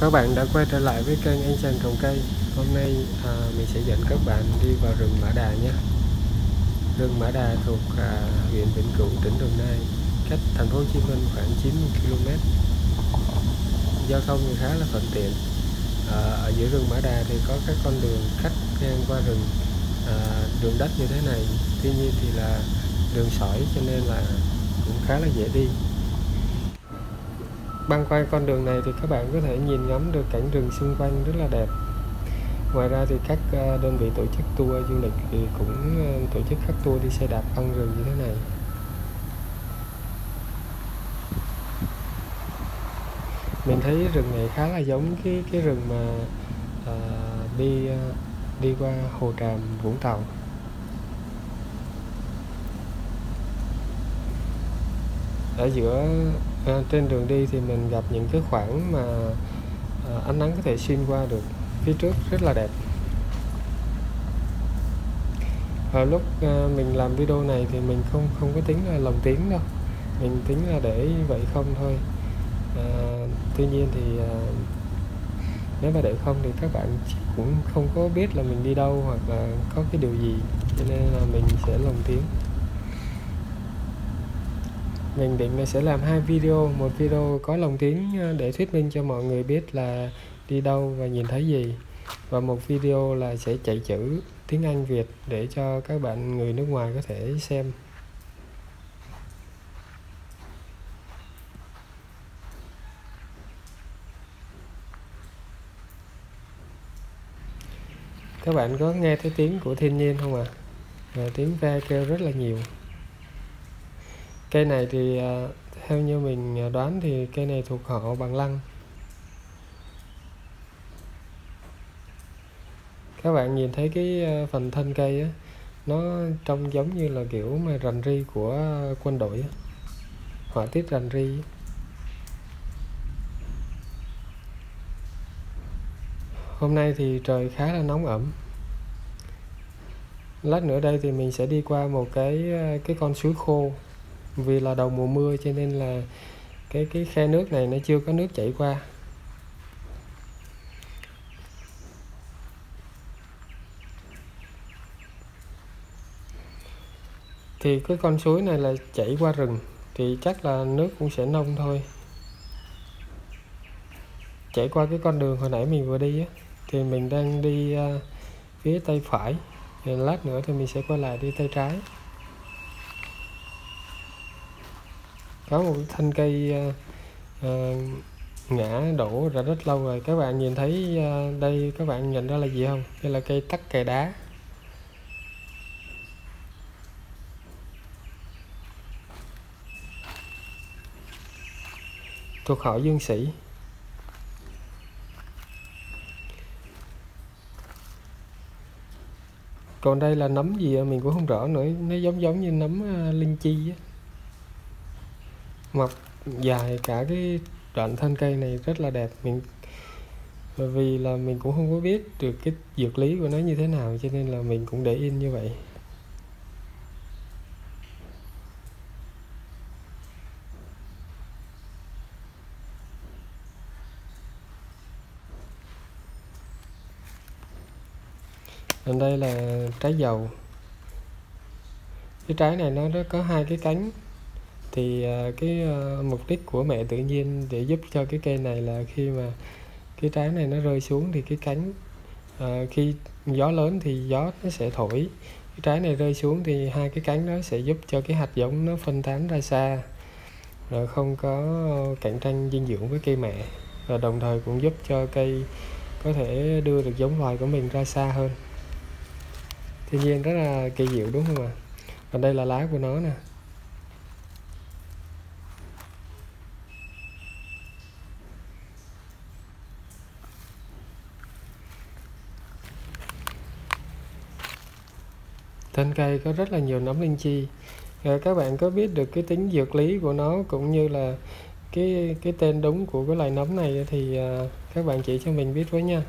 Các bạn đã quay trở lại với kênh Anh Trần trồng cây. Hôm nay mình sẽ dẫn các bạn đi vào rừng Mã Đà nhé. Rừng Mã Đà thuộc huyện Vĩnh Cửu, tỉnh Đồng Nai, cách thành phố Hồ Chí Minh khoảng 90 km. Giao thông thì khá là thuận tiện. Ở giữa rừng Mã Đà thì có các con đường khách ngang qua rừng, đường đất như thế này. Tuy nhiên thì là đường sỏi cho nên là cũng khá là dễ đi. Băng quanh con đường này thì các bạn có thể nhìn ngắm được cảnh rừng xung quanh rất là đẹp. Ngoài ra thì các đơn vị tổ chức tour du lịch thì cũng tổ chức các tour đi xe đạp băng rừng như thế này. Mình thấy rừng này khá là giống cái rừng mà đi qua Hồ Tràm, Vũng Tàu. Ở giữa trên đường đi thì mình gặp những cái khoảng mà ánh nắng có thể xuyên qua được, phía trước rất là đẹp. Hồi lúc mình làm video này thì mình không có tính là lồng tiếng đâu, mình tính là để vậy không thôi. Tuy nhiên thì nếu mà để không thì các bạn cũng không có biết là mình đi đâu hoặc là có cái điều gì, cho nên là mình sẽ lồng tiếng. Mình định mình sẽ làm hai video, một video có lồng tiếng để thuyết minh cho mọi người biết là đi đâu và nhìn thấy gì, và một video là sẽ chạy chữ tiếng Anh Việt để cho các bạn người nước ngoài có thể xem. Các bạn có nghe thấy tiếng của thiên nhiên không ạ? Và tiếng ve kêu rất là nhiều. Cây này thì theo như mình đoán thì cây này thuộc họ bằng lăng. Các bạn nhìn thấy cái phần thân cây á, nó trông giống như là kiểu mà rành ri của quân đội á. Họa tiết rành ri. Hôm nay thì trời khá là nóng ẩm. Lát nữa đây thì mình sẽ đi qua một cái con suối khô. Vì là đầu mùa mưa cho nên là cái khe nước này nó chưa có nước chảy qua. Thì cái con suối này là chảy qua rừng thì chắc là nước cũng sẽ nông thôi. Chảy qua cái con đường hồi nãy mình vừa đi á, thì mình đang đi phía tay phải, thì lát nữa thì mình sẽ quay lại đi tay trái. Có một thân cây ngã đổ ra rất lâu rồi. Các bạn nhìn thấy đây, các bạn nhận ra là gì không? Đây là cây tắc kè đá. Thuộc họ Dương Sĩ. Còn đây là nấm gì mình cũng không rõ nữa. Nó giống như nấm linh chi á. Mọc dài cả cái đoạn thân cây này rất là đẹp. Bởi vì là mình cũng không có biết được cái dược lý của nó như thế nào, cho nên là mình cũng để in như vậy. Còn đây là trái dầu. Cái trái này nó có hai cái cánh. Thì cái mục đích của mẹ tự nhiên để giúp cho cái cây này là khi mà cái trái này nó rơi xuống thì cái cánh, khi gió lớn thì gió nó sẽ thổi cái trái này rơi xuống, thì hai cái cánh nó sẽ giúp cho cái hạt giống nó phân tán ra xa, rồi không có cạnh tranh dinh dưỡng với cây mẹ, và đồng thời cũng giúp cho cây có thể đưa được giống loài của mình ra xa hơn. Thiên nhiên rất là kỳ diệu đúng không ạ? Còn đây là lá của nó nè. Thân cây có rất là nhiều nấm linh chi. Các bạn có biết được cái tính dược lý của nó cũng như là cái tên đúng của cái loài nấm này thì các bạn chỉ cho mình biết với nha.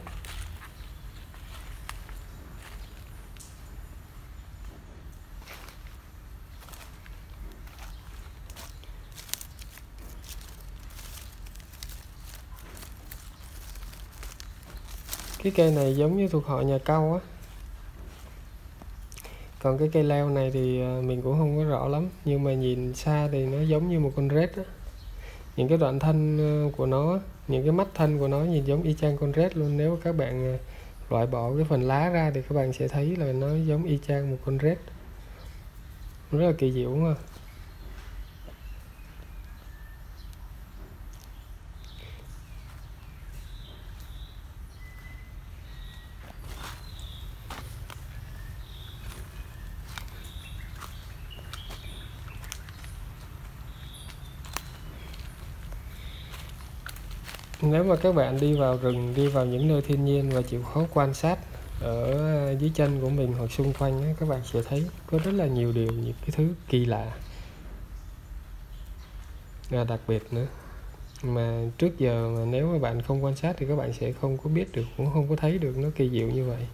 Cái cây này giống như thuộc họ nhà câu á. Còn cái cây leo này thì mình cũng không có rõ lắm, nhưng mà nhìn xa thì nó giống như một con rết á. Những cái đoạn thân của nó, những cái mắt thân của nó nhìn giống y chang con rết luôn. Nếu các bạn loại bỏ cái phần lá ra thì các bạn sẽ thấy là nó giống y chang một con rết. Rất là kỳ diệu đúng không? Nếu mà các bạn đi vào rừng, đi vào những nơi thiên nhiên và chịu khó quan sát ở dưới chân của mình hoặc xung quanh đó, các bạn sẽ thấy có rất là nhiều điều, những cái thứ kỳ lạ và đặc biệt nữa, mà trước giờ mà nếu mà bạn không quan sát thì các bạn sẽ không có biết được, cũng không có thấy được nó kỳ diệu như vậy.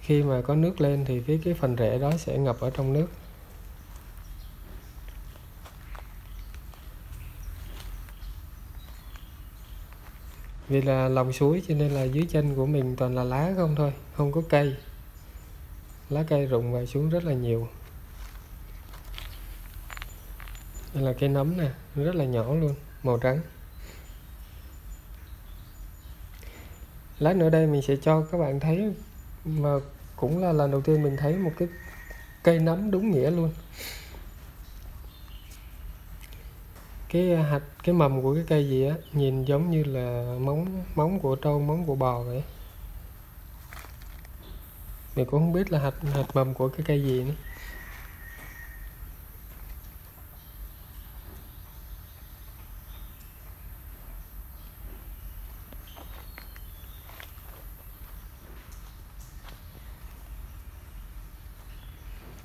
Khi mà có nước lên thì cái phần rễ đó sẽ ngập ở trong nước. Vì là lòng suối cho nên là dưới chân của mình toàn là lá không thôi, không có cây. Lá cây rụng vào xuống rất là nhiều. Đây là cây nấm nè, rất là nhỏ luôn, màu trắng. Lát nữa đây mình sẽ cho các bạn thấy, mà cũng là lần đầu tiên mình thấy một cái cây nấm đúng nghĩa luôn. Cái hạt, cái mầm của cái cây gì á, nhìn giống như là móng của trâu, móng của bò vậy. Mình cũng không biết là hạt mầm của cái cây gì nữa.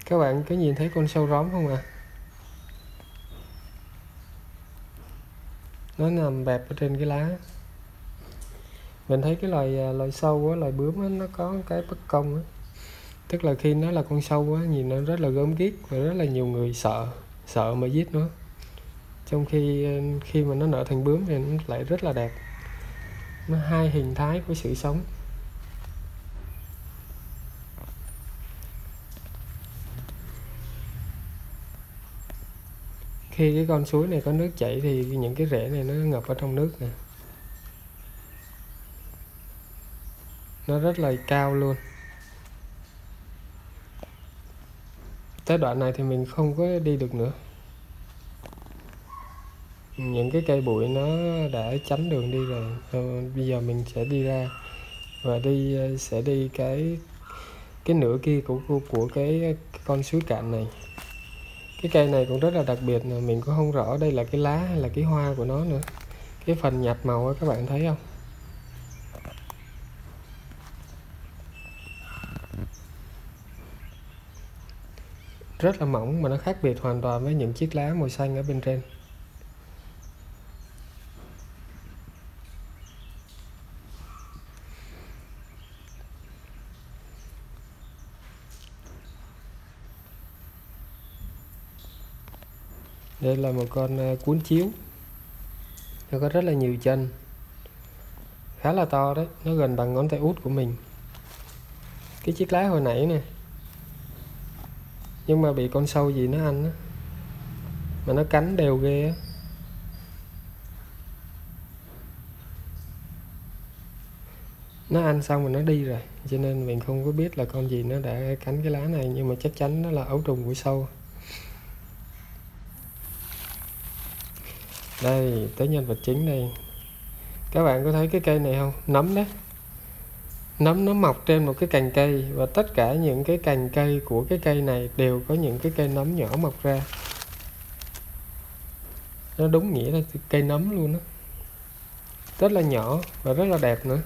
Các bạn có nhìn thấy con sâu róm không ạ? Nó nằm bẹp ở trên cái lá. Mình thấy cái loài sâu á, loài bướm á, nó có cái bất công á. Tức là khi nó là con sâu á, nhìn nó rất là gớm ghiếc và rất là nhiều người sợ mà giết nó. Trong khi mà nó nở thành bướm thì nó lại rất là đẹp. Nó hai hình thái của sự sống. Khi cái con suối này có nước chảy thì những cái rễ này nó ngập ở trong nước nè. Nó rất là cao luôn. Tới đoạn này thì mình không có đi được nữa. Những cái cây bụi nó đã chắn đường đi rồi. Bây giờ mình sẽ đi ra và sẽ đi cái nửa kia của cái con suối cạn này. Cái cây này cũng rất là đặc biệt, mình cũng không rõ đây là cái lá hay là cái hoa của nó nữa. Cái phần nhạt màu đó, các bạn thấy không? Rất là mỏng mà nó khác biệt hoàn toàn với những chiếc lá màu xanh ở bên trên. Đây là một con cuốn chiếu. Nó có rất là nhiều chân. Khá là to đấy, nó gần bằng ngón tay út của mình. Cái chiếc lá hồi nãy nè. Nhưng mà bị con sâu gì nó ăn á. Mà nó cắn đều ghê á. Nó ăn xong rồi nó đi rồi. Cho nên mình không có biết là con gì nó đã cắn cái lá này. Nhưng mà chắc chắn nó là ấu trùng của sâu. Đây, tới nhân vật chính đây. Các bạn có thấy cái cây này không? Nấm đấy. Nấm nó mọc trên một cái cành cây. Và tất cả những cái cành cây của cái cây này đều có những cái cây nấm nhỏ mọc ra. Nó đúng nghĩa là cây nấm luôn đó. Rất là nhỏ và rất là đẹp nữa.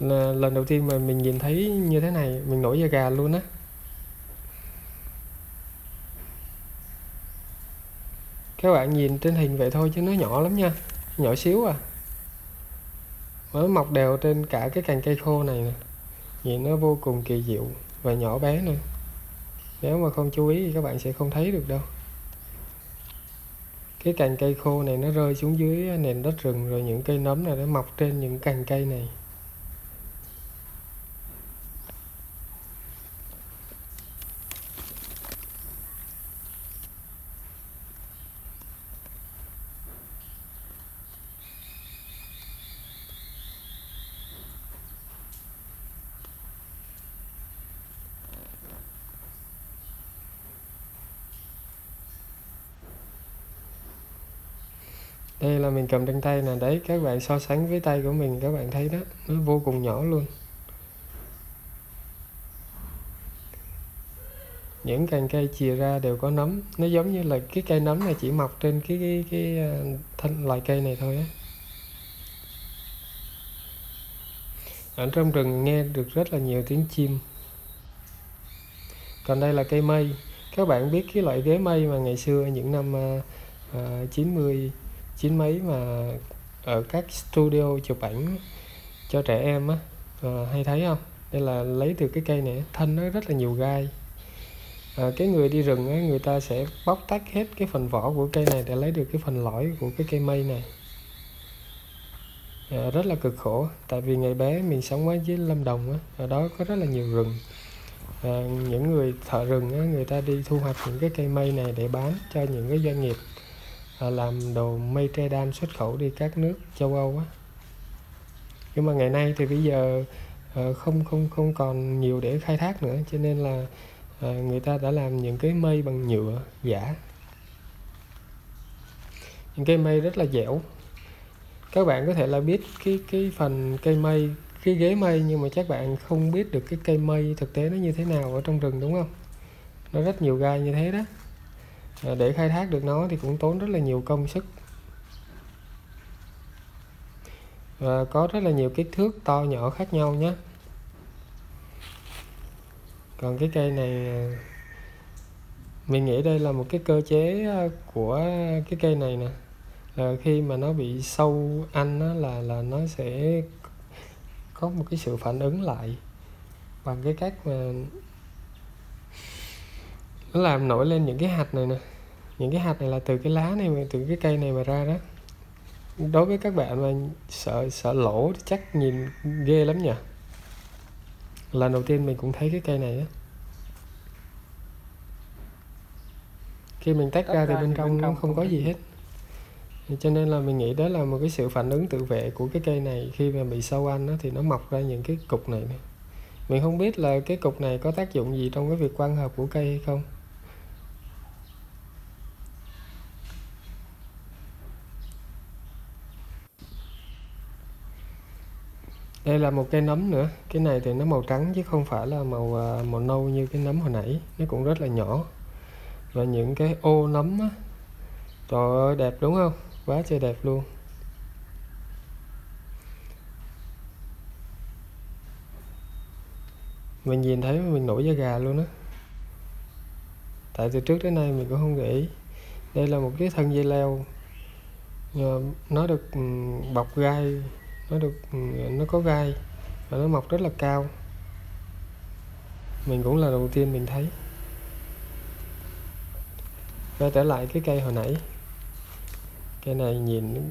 Là lần đầu tiên mà mình nhìn thấy như thế này, mình nổi da gà luôn á. Các bạn nhìn trên hình vậy thôi chứ nó nhỏ lắm nha. Nhỏ xíu à. Nó mọc đều trên cả cái cành cây khô này nè. Nhìn nó vô cùng kỳ diệu và nhỏ bé nữa. Nếu mà không chú ý thì các bạn sẽ không thấy được đâu. Cái cành cây khô này nó rơi xuống dưới nền đất rừng, rồi những cây nấm này nó mọc trên những cành cây này. Đây là mình cầm trên tay nè, đấy các bạn so sánh với tay của mình các bạn thấy đó, nó vô cùng nhỏ luôn. Những cành cây chìa ra đều có nấm, nó giống như là cái cây nấm này chỉ mọc trên cái loại cây này thôi á. Ở trong rừng nghe được rất là nhiều tiếng chim. Còn đây là cây mây, các bạn biết cái loại ghế mây mà ngày xưa những năm 90 mấy mà ở các studio chụp ảnh cho trẻ em á, hay thấy không? Đây là lấy từ cái cây này, thân nó rất là nhiều gai. Cái người đi rừng á, người ta sẽ bóc tách hết cái phần vỏ của cây này để lấy được cái phần lõi của cái cây mây này. Rất là cực khổ, tại vì ngày bé mình sống ở dưới Lâm Đồng á, ở đó có rất là nhiều rừng. Những người thợ rừng á, người ta đi thu hoạch những cái cây mây này để bán cho những cái doanh nghiệp làm đồ mây tre đan xuất khẩu đi các nước châu Âu á. Nhưng mà ngày nay thì bây giờ không còn nhiều để khai thác nữa, cho nên là người ta đã làm những cái mây bằng nhựa giả. Những cái mây rất là dẻo. Các bạn có thể là biết cái phần cây mây, cái ghế mây, nhưng mà chắc bạn không biết được cái cây mây thực tế nó như thế nào ở trong rừng, đúng không? Nó rất nhiều gai như thế đó. Để khai thác được nó thì cũng tốn rất là nhiều công sức. Và có rất là nhiều kích thước to nhỏ khác nhau nhé. Còn cái cây này, mình nghĩ đây là một cái cơ chế của cái cây này nè. Là khi mà nó bị sâu ăn đó, là nó sẽ có một cái sự phản ứng lại bằng cái cách mà nó làm nổi lên những cái hạt này nè. Những cái hạt này là từ cái lá này, từ cái cây này mà ra đó. Đối với các bạn mà sợ lỗ thì chắc nhìn ghê lắm nhỉ. Lần đầu tiên mình cũng thấy cái cây này á. Khi mình tách ra thì bên trong không có gì hết. Cho nên là mình nghĩ đó là một cái sự phản ứng tự vệ của cái cây này. Khi mà bị sâu ăn đó, thì nó mọc ra những cái cục này nè. Mình không biết là cái cục này có tác dụng gì trong cái việc quang hợp của cây hay không. Đây là một cây nấm nữa. Cái này thì nó màu trắng chứ không phải là màu nâu như cái nấm hồi nãy. Nó cũng rất là nhỏ. Và những cái ô nấm á, trời ơi đẹp đúng không? Quá trời đẹp luôn. Mình nhìn thấy mình nổi da gà luôn á. Tại từ trước đến nay mình cũng không nghĩ. Đây là một cái thân dây leo. Nó được bọc gai. Nó có gai. Và nó mọc rất là cao. Mình cũng là đầu tiên mình thấy. Quay trở lại cái cây hồi nãy. Cây này nhìn,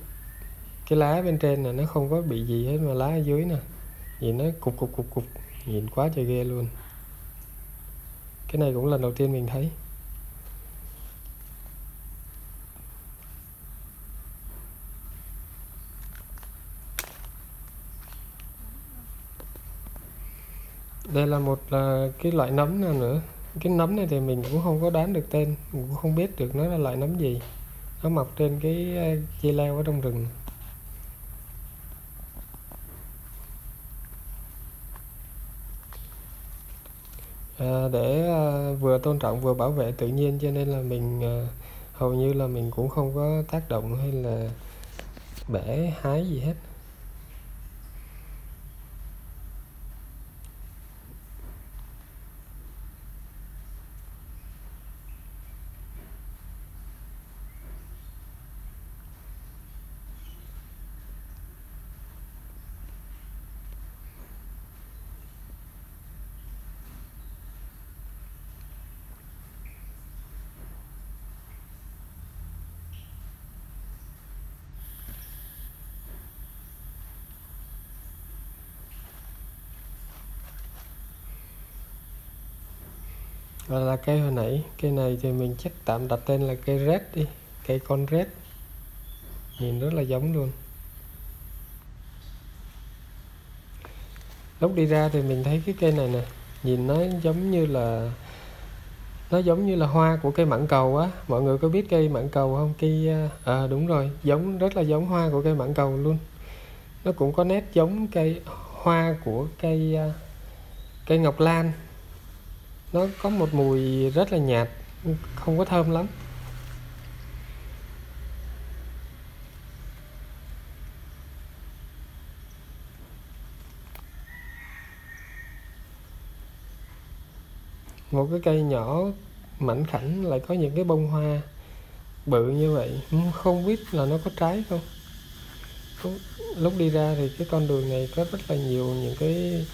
cái lá bên trên này nó không có bị gì hết, mà lá ở dưới nè nhìn nó cục. Nhìn quá trời ghê luôn. Cái này cũng lần đầu tiên mình thấy. Đây là một cái loại nấm nào nữa. Cái nấm này thì mình cũng không có đoán được tên, mình cũng không biết được nó là loại nấm gì. Nó mọc trên cái dây leo ở trong rừng. Để vừa tôn trọng vừa bảo vệ tự nhiên, cho nên là mình hầu như là mình cũng không có tác động hay là bẻ hái gì hết. Và là cây hồi nãy, cây này thì mình chắc tạm đặt tên là cây rết đi, cây con rết. Nhìn rất là giống luôn. Lúc đi ra thì mình thấy cái cây này nè, nhìn nó giống như là hoa của cây mãng cầu á. Mọi người có biết cây mãng cầu không? Cây đúng rồi, giống, rất là giống hoa của cây mãng cầu luôn. Nó cũng có nét giống cây hoa của cây ngọc lan. Nó có một mùi rất là nhạt, không có thơm lắm. Một cái cây nhỏ mảnh khảnh lại có những cái bông hoa bự như vậy, không biết là nó có trái không. Lúc đi ra thì cái con đường này có rất là nhiều những cái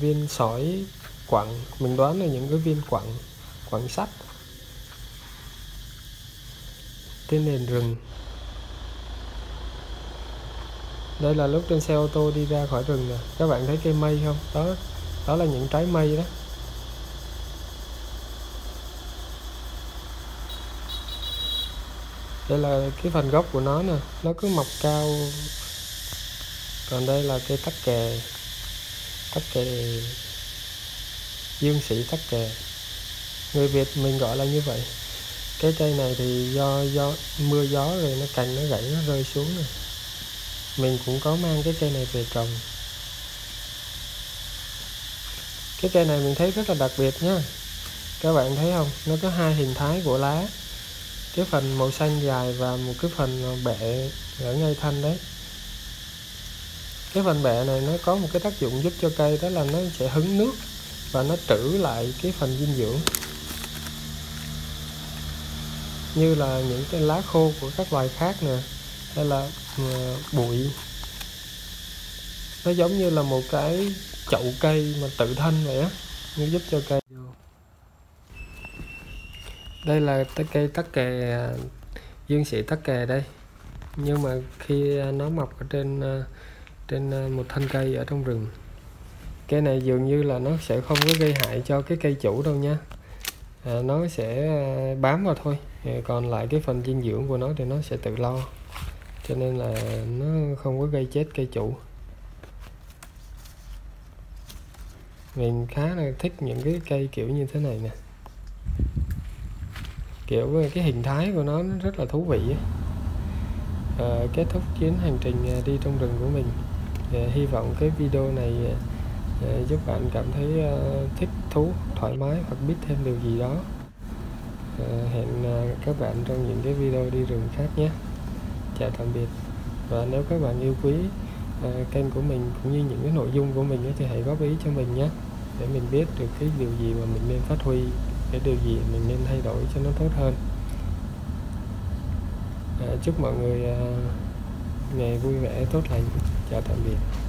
viên sỏi quặng, mình đoán là những cái viên quặng sắt. Cái nền rừng. Đây là lúc trên xe ô tô đi ra khỏi rừng nè. Các bạn thấy cây mây không? Đó là những trái mây đó. Đây là cái phần gốc của nó nè, nó cứ mọc cao. Còn đây là cây tắc kè, dương sĩ tắc kè, người Việt mình gọi là như vậy. Cái cây này thì do mưa gió rồi nó cành nó gãy, nó rơi xuống nè. Mình cũng có mang cái cây này về trồng. Cái cây này mình thấy rất là đặc biệt nha. Các bạn thấy không, nó có hai hình thái của lá, cái phần màu xanh dài và một cái phần bẹ ở ngay thanh đấy. Cái phần bẹ này nó có một cái tác dụng giúp cho cây, đó là nó sẽ hứng nước và nó trữ lại cái phần dinh dưỡng. Như là những cái lá khô của các loài khác nè, hay là bụi. Nó giống như là một cái chậu cây mà tự thân vậy á, nó giúp cho cây. Đây là cây tắc kè, dương sĩ tắc kè đây. Nhưng mà khi nó mọc ở trên một thân cây ở trong rừng. Cây này dường như là nó sẽ không có gây hại cho cái cây chủ đâu nha. Nó sẽ bám vào thôi. Còn lại cái phần dinh dưỡng của nó thì nó sẽ tự lo. Cho nên là nó không có gây chết cây chủ. Mình khá là thích những cái cây kiểu như thế này nè. Kiểu cái hình thái của nó rất là thú vị. Kết thúc chuyến hành trình đi trong rừng của mình. Hy vọng cái video này giúp bạn cảm thấy thích thú, thoải mái hoặc biết thêm điều gì đó. Hẹn các bạn trong những cái video đi rừng khác nhé. Chào tạm biệt. Và nếu các bạn yêu quý kênh của mình cũng như những cái nội dung của mình thì hãy góp ý cho mình nhé, để mình biết được cái điều gì mà mình nên phát huy, cái điều gì mình nên thay đổi cho nó tốt hơn. Chúc mọi người ngày vui vẻ, tốt lành. Chào tạm biệt.